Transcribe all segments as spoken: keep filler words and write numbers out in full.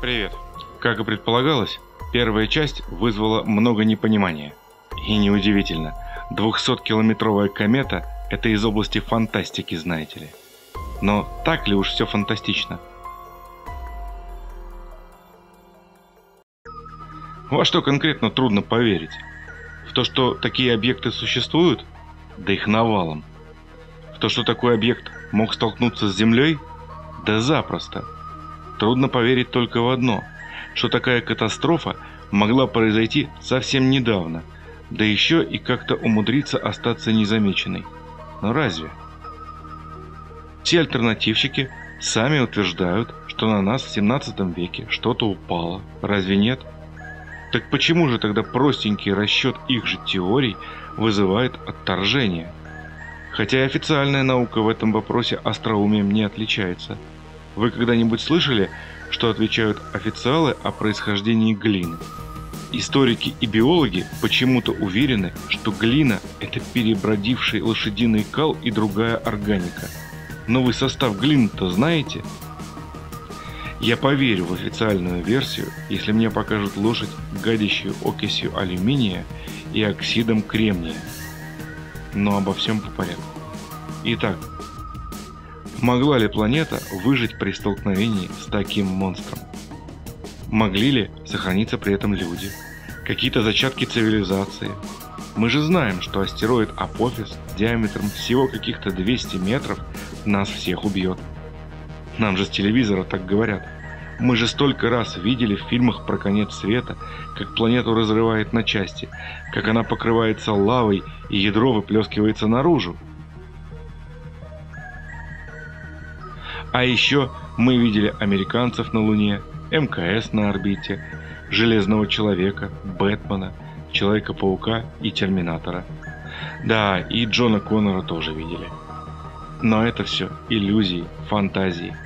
Привет. Как и предполагалось, первая часть вызвала много непонимания. И неудивительно, двухсоткилометровая комета – это из области фантастики, знаете ли. Но так ли уж все фантастично? Во что конкретно трудно поверить? В то, что такие объекты существуют? Да их навалом. В то, что такой объект мог столкнуться с Землей? Да запросто. Трудно поверить только в одно, что такая катастрофа могла произойти совсем недавно, да еще и как-то умудриться остаться незамеченной. Но разве? Все альтернативщики сами утверждают, что на нас в семнадцатом веке что-то упало. Разве нет? Так почему же тогда простенький расчет их же теорий вызывает отторжение? Хотя и официальная наука в этом вопросе остроумием не отличается. Вы когда-нибудь слышали, что отвечают официалы о происхождении глины? Историки и биологи почему-то уверены, что глина – это перебродивший лошадиный кал и другая органика. Но вы состав глины-то знаете? Я поверю в официальную версию, если мне покажут лошадь, гадящую окисью алюминия и оксидом кремния. Но обо всем по порядку. Итак, могла ли планета выжить при столкновении с таким монстром? Могли ли сохраниться при этом люди? Какие-то зачатки цивилизации? Мы же знаем, что астероид Апофис диаметром всего каких-то двести метров нас всех убьет. Нам же с телевизора так говорят. Мы же столько раз видели в фильмах про конец света, как планету разрывает на части, как она покрывается лавой и ядро выплескивается наружу. А еще мы видели американцев на Луне, МКС на орбите, Железного Человека, Бэтмена, Человека-паука и Терминатора. Да, и Джона Коннора тоже видели. Но это все иллюзии, фантазии.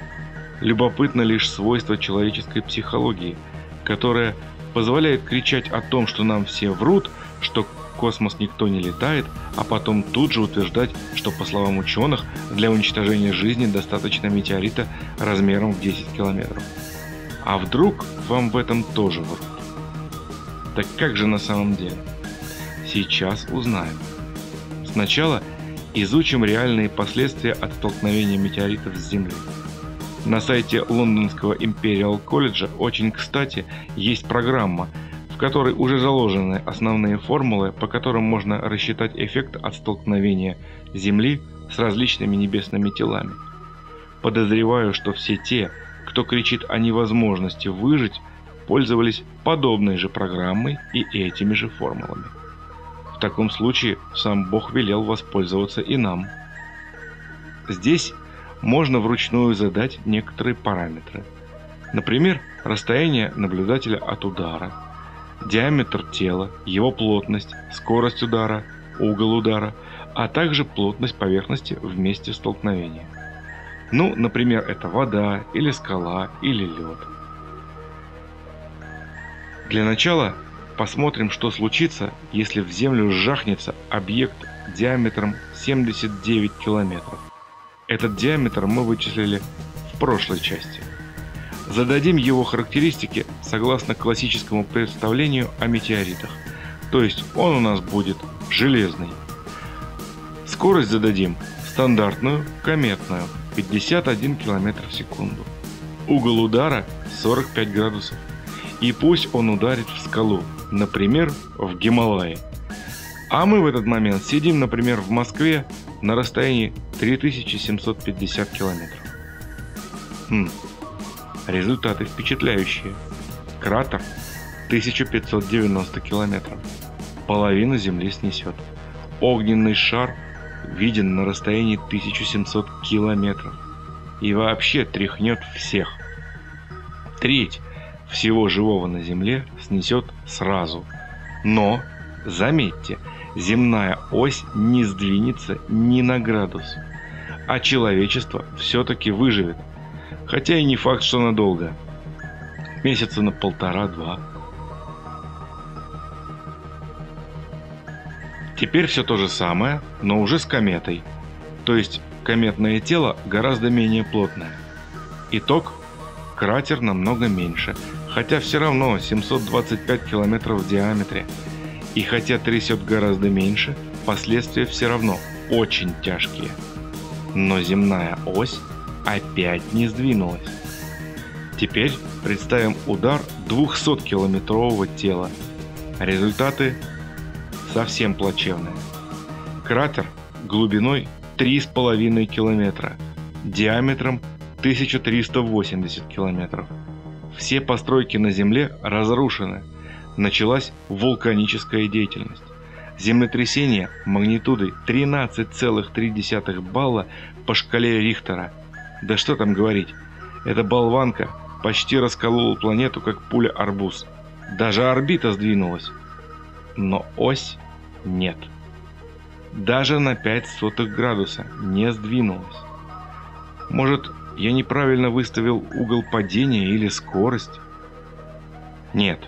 Любопытно лишь свойство человеческой психологии, которая позволяет кричать о том, что нам все врут, что в космос никто не летает, а потом тут же утверждать, что, по словам ученых, для уничтожения жизни достаточно метеорита размером в десять километров. А вдруг вам в этом тоже врут? Так как же на самом деле? Сейчас узнаем. Сначала изучим реальные последствия от столкновения метеоритов с Землей. На сайте лондонского Империал-колледжа очень кстати есть программа, в которой уже заложены основные формулы, по которым можно рассчитать эффект от столкновения Земли с различными небесными телами. Подозреваю, что все те, кто кричит о невозможности выжить, пользовались подобной же программой и этими же формулами. В таком случае сам Бог велел воспользоваться и нам. Здесь можно вручную задать некоторые параметры. Например, расстояние наблюдателя от удара, диаметр тела, его плотность, скорость удара, угол удара, а также плотность поверхности в месте столкновения. Ну, например, это вода, или скала, или лед. Для начала посмотрим, что случится, если в Землю жахнется объект диаметром семьдесят девять километров. Этот диаметр мы вычислили в прошлой части. Зададим его характеристики согласно классическому представлению о метеоритах. То есть он у нас будет железный. Скорость зададим стандартную, кометную, пятьдесят один километр в секунду. Угол удара сорок пять градусов. И пусть он ударит в скалу, например, в Гималаи. А мы в этот момент сидим, например, в Москве на расстоянии три тысячи семьсот пятьдесят километров. Хм. Результаты впечатляющие. Кратер тысяча пятьсот девяносто километров. Половину Земли снесет. Огненный шар виден на расстоянии тысяча семьсот километров. И вообще тряхнет всех. Треть всего живого на Земле снесет сразу. Но, заметьте, земная ось не сдвинется ни на градус. А человечество все-таки выживет. Хотя и не факт, что надолго. Месяца на полтора-два. Теперь все то же самое, но уже с кометой. То есть кометное тело гораздо менее плотное. Итог. Кратер намного меньше, хотя все равно семьсот двадцать пять километров в диаметре. И хотя трясет гораздо меньше, последствия все равно очень тяжкие. Но земная ось опять не сдвинулась. Теперь представим удар двухсоткилометрового тела. Результаты совсем плачевные. Кратер глубиной три с половиной километра, диаметром тысяча триста восемьдесят километров. Все постройки на Земле разрушены. Началась вулканическая деятельность. Землетрясение магнитудой тринадцать целых три десятых балла по шкале Рихтера. Да что там говорить, эта болванка почти расколола планету, как пуля арбуз. Даже орбита сдвинулась. Но ось нет. Даже на ноль целых пять сотых градуса не сдвинулась. Может, я неправильно выставил угол падения или скорость? Нет.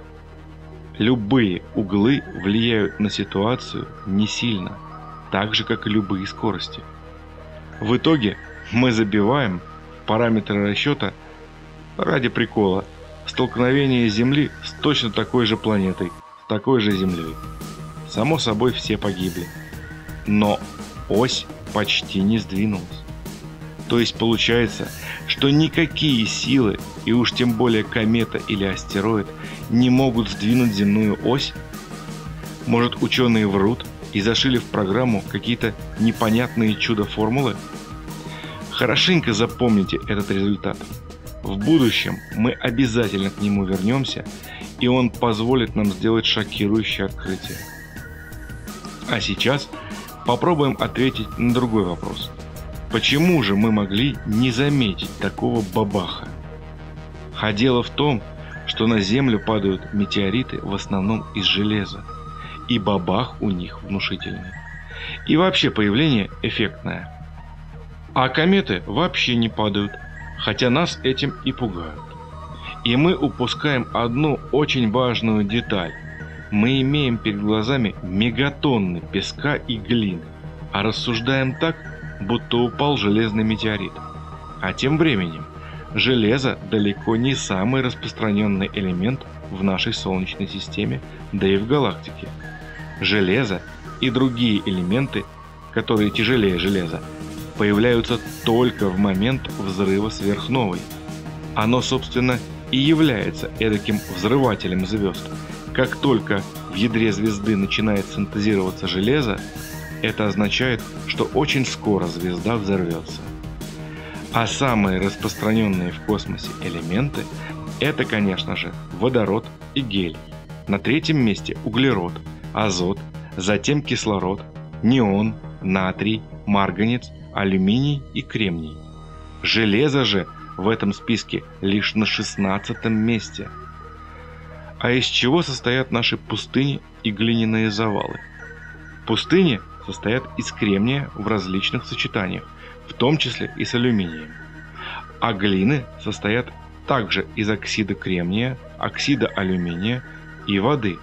Любые углы влияют на ситуацию не сильно, так же, как и любые скорости. В итоге мы забиваем параметры расчета ради прикола столкновение Земли с точно такой же планетой, с такой же Землей. Само собой, все погибли. Но ось почти не сдвинулась. То есть получается, что никакие силы, и уж тем более комета или астероид, не могут сдвинуть земную ось? Может, ученые врут и зашили в программу какие-то непонятные чудо-формулы? Хорошенько запомните этот результат. В будущем мы обязательно к нему вернемся, и он позволит нам сделать шокирующее открытие. А сейчас попробуем ответить на другой вопрос. Почему же мы могли не заметить такого бабаха? А дело в том, что на Землю падают метеориты в основном из железа, и бабах у них внушительный. И вообще появление эффектное. А кометы вообще не падают, хотя нас этим и пугают. И мы упускаем одну очень важную деталь. Мы имеем перед глазами мегатонны песка и глины, а рассуждаем так, будто упал железный метеорит. А тем временем железо далеко не самый распространенный элемент в нашей Солнечной системе, да и в галактике. Железо и другие элементы, которые тяжелее железа, появляются только в момент взрыва сверхновой. Оно, собственно, и является эдаким взрывателем звезд. Как только в ядре звезды начинает синтезироваться железо, это означает, что очень скоро звезда взорвется. А самые распространенные в космосе элементы – это, конечно же, водород и гелий. На третьем месте углерод, азот, затем кислород, неон, натрий, марганец, алюминий и кремний. Железо же в этом списке лишь на шестнадцатом месте. А из чего состоят наши пустыни и глиняные завалы? Пустыни состоят из кремния в различных сочетаниях, в том числе и с алюминием. А глины состоят также из оксида кремния, оксида алюминия и воды,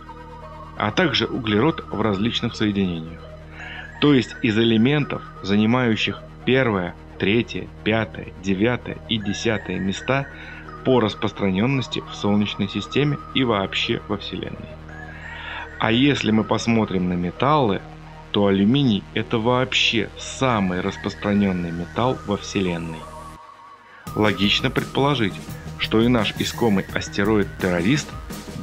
а также углерод в различных соединениях. То есть из элементов, занимающих первое, третье, пятое, девятое и десятое места по распространенности в Солнечной системе и вообще во Вселенной. А если мы посмотрим на металлы, то алюминий – это вообще самый распространенный металл во Вселенной. Логично предположить, что и наш искомый астероид-террорист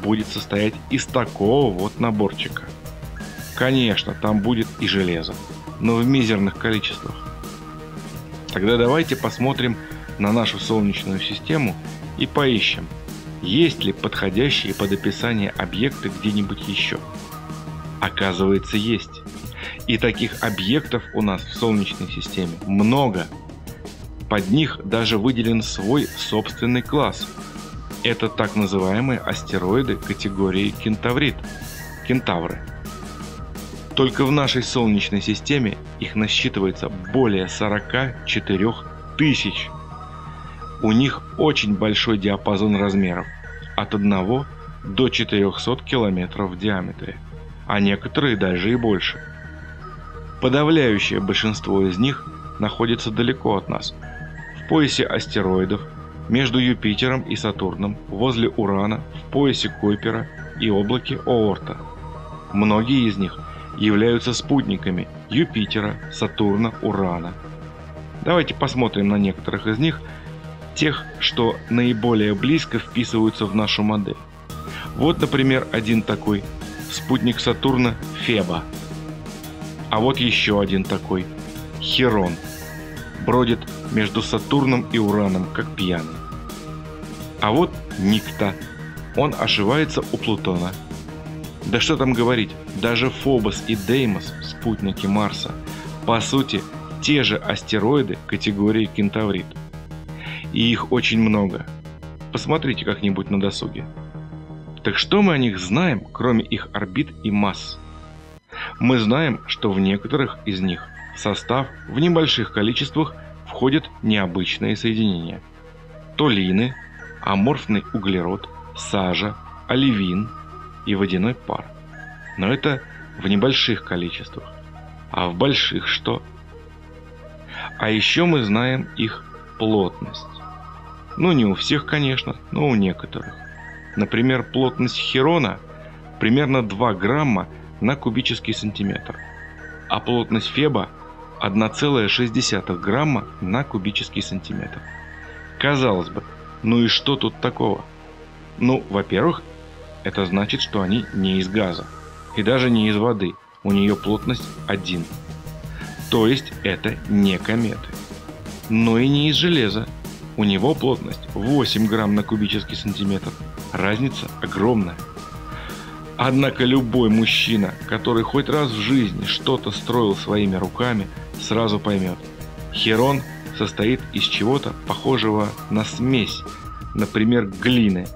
будет состоять из такого вот наборчика. Конечно, там будет и железо, но в мизерных количествах. Тогда давайте посмотрим на нашу Солнечную систему и поищем, есть ли подходящие под описание объекты где-нибудь еще. Оказывается, есть. И таких объектов у нас в Солнечной системе много. Под них даже выделен свой собственный класс. Это так называемые астероиды категории кентаврит, кентавры. Только в нашей Солнечной системе их насчитывается более сорока четырёх тысяч. У них очень большой диапазон размеров, от одного до четырёхсот километров в диаметре, а некоторые даже и больше. Подавляющее большинство из них находится далеко от нас, в поясе астероидов, между Юпитером и Сатурном, возле Урана, в поясе Койпера и облаке Оорта. Многие из них являются спутниками Юпитера, Сатурна, Урана. Давайте посмотрим на некоторых из них, тех, что наиболее близко вписываются в нашу модель. Вот, например, один такой, спутник Сатурна Феба. А вот еще один такой, Хирон, бродит между Сатурном и Ураном, как пьяный. А вот Никта, он ошивается у Плутона. Да что там говорить, даже Фобос и Деймос, спутники Марса, по сути, те же астероиды категории кентаврит. И их очень много. Посмотрите как-нибудь на досуге. Так что мы о них знаем, кроме их орбит и масс? Мы знаем, что в некоторых из них в состав в небольших количествах входят необычные соединения. Толины, аморфный углерод, сажа, оливин и водяной пар. Но это в небольших количествах. А в больших что? А еще мы знаем их плотность. Ну, не у всех, конечно, но у некоторых. Например, плотность Хирона примерно два грамма на кубический сантиметр, а плотность Феба одна целая шесть десятых грамма на кубический сантиметр. Казалось бы, ну и что тут такого? Ну, во-первых, это значит, что они не из газа и даже не из воды, у нее плотность один. То есть это не кометы. Но и не из железа. У него плотность восемь грамм на кубический сантиметр. Разница огромная. Однако любой мужчина, который хоть раз в жизни что-то строил своими руками, сразу поймет. Хирон состоит из чего-то похожего на смесь, например, глины.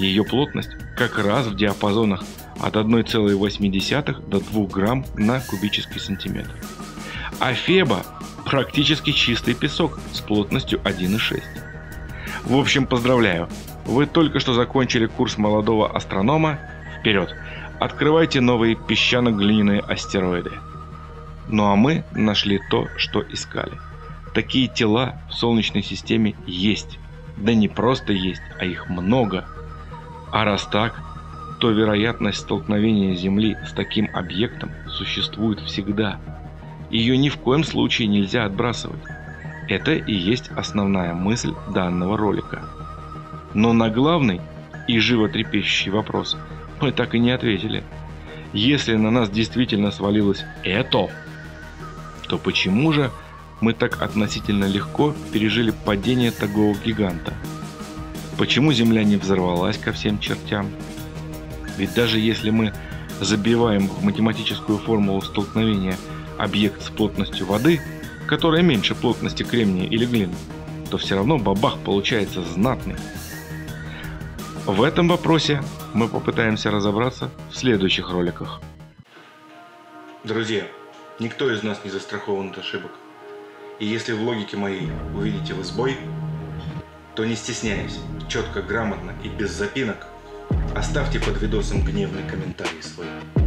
Ее плотность как раз в диапазонах от одной целой восьми десятых до двух грамм на кубический сантиметр. А Феба практически чистый песок с плотностью один и шесть. В общем, поздравляю! Вы только что закончили курс молодого астронома. Вперед! Открывайте новые песчано-глиняные астероиды. Ну а мы нашли то, что искали. Такие тела в Солнечной системе есть. Да не просто есть, а их много. А раз так, то вероятность столкновения Земли с таким объектом существует всегда. Ее ни в коем случае нельзя отбрасывать. Это и есть основная мысль данного ролика. Но на главный и животрепещущий вопрос мы так и не ответили. Если на нас действительно свалилось это, то почему же мы так относительно легко пережили падение такого гиганта? Почему Земля не взорвалась ко всем чертям? Ведь даже если мы забиваем в математическую формулу столкновения объект с плотностью воды, которая меньше плотности кремния или глины, то все равно бабах получается знатный. В этом вопросе мы попытаемся разобраться в следующих роликах. Друзья, никто из нас не застрахован от ошибок. И если в логике моей увидите вы сбой, то не стесняясь, четко, грамотно и без запинок, оставьте под видосом гневный комментарий свой.